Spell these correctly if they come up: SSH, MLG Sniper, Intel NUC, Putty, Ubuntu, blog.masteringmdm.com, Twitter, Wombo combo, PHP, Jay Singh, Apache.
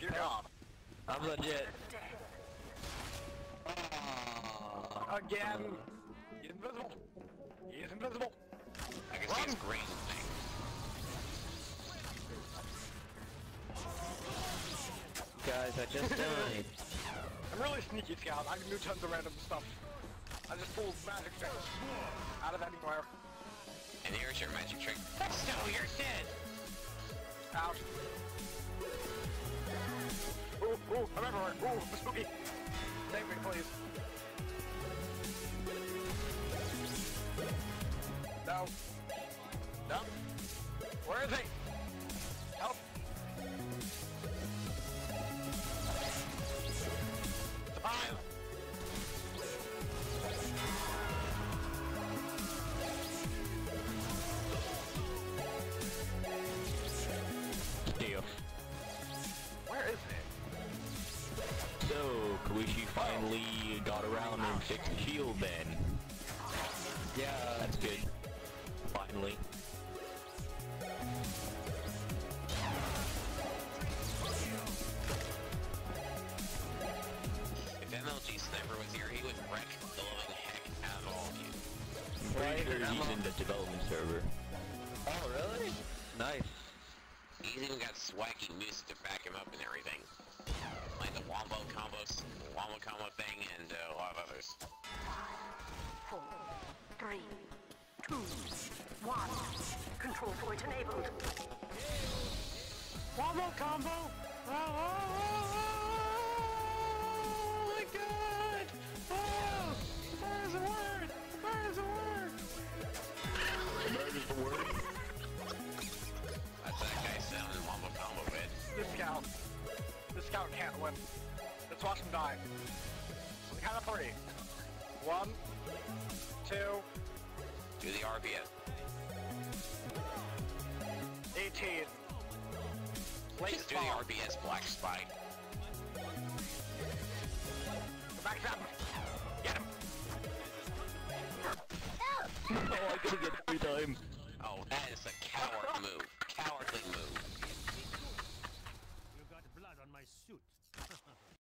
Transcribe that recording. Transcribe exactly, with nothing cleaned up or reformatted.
You're not. I'm legit. Oh, again. He's invisible. He's invisible. I can see his green thing. Guys, I just died. I'm really sneaky, Scout. I can do tons of random stuff. I just pulled magic tricks out of anywhere. And here's your magic trick. So you're dead. Out. Ooh, ooh, I'm everywhere. Ooh, I'm spooky. Save me, please. No. No. Where is he? Help. Survive. Damn. Where is it? So, Koichi finally oh. got around and oh. fixed the shield then. Yeah, that's good. Finally. If M L G Sniper was here, he would wreck the living heck out of all of you. Right, he's M L in the development server. Oh, really? Nice. He's even got swacky music to back him up and everything. Like the Wombo combos, Wombo combo thing, and uh, a lot of others. Five, four, three, two, one. Control point enabled. Wombo combo! Oh, oh, oh, oh my god! Oh! Where's the word? Where's the word? Where's the word? That's that guy sounding Wombo combo with. This scout. The scout can't win. Let's watch him die. So the count of three. One, two. Do the R B S. eighteen. Late Just spawn. Do the R B S black spike. Go back up. Get him. Oh, I couldn't get it every time. Oh, that is a coward move. Cowardly move.